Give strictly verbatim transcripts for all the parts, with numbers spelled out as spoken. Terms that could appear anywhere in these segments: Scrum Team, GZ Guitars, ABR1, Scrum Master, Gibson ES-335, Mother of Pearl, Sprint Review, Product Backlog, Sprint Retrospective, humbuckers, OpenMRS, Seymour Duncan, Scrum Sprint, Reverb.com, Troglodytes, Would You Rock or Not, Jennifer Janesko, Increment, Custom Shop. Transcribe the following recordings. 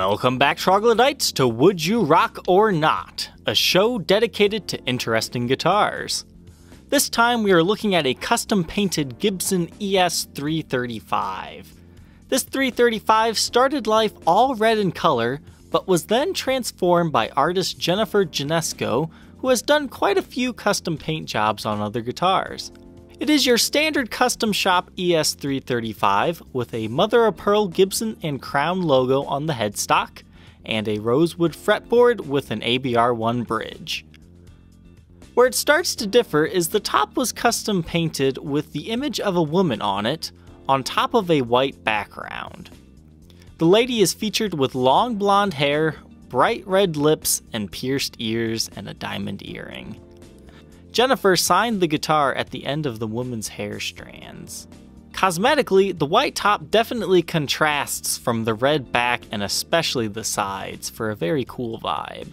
Welcome back, troglodytes, to Would You Rock or Not, a show dedicated to interesting guitars. This time we are looking at a custom-painted Gibson E S three thirty-five. This three thirty-five started life all red in color, but was then transformed by artist Jennifer Janesko, who has done quite a few custom paint jobs on other guitars. It is your standard custom shop E S three thirty-five with a Mother of Pearl Gibson and crown logo on the headstock and a rosewood fretboard with an A B R one bridge. Where it starts to differ is the top was custom painted with the image of a woman on it on top of a white background. The lady is featured with long blonde hair, bright red lips, and pierced ears and a diamond earring. Jennifer signed the guitar at the end of the woman's hair strands. Cosmetically, the white top definitely contrasts from the red back and especially the sides for a very cool vibe.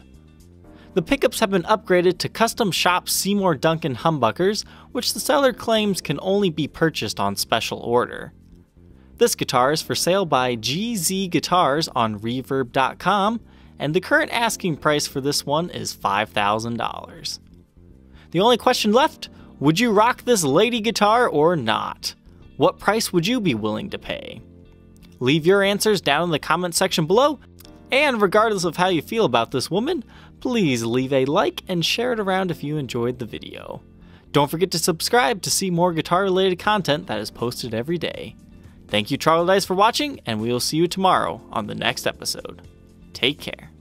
The pickups have been upgraded to custom shop Seymour Duncan humbuckers, which the seller claims can only be purchased on special order. This guitar is for sale by G Z Guitars on Reverb dot com, and the current asking price for this one is five thousand dollars. The only question left, would you rock this lady guitar or not? What price would you be willing to pay? Leave your answers down in the comment section below, and regardless of how you feel about this woman, please leave a like and share it around if you enjoyed the video. Don't forget to subscribe to see more guitar-related content that is posted every day. Thank you, troglodytes, for watching, and we will see you tomorrow on the next episode. Take care.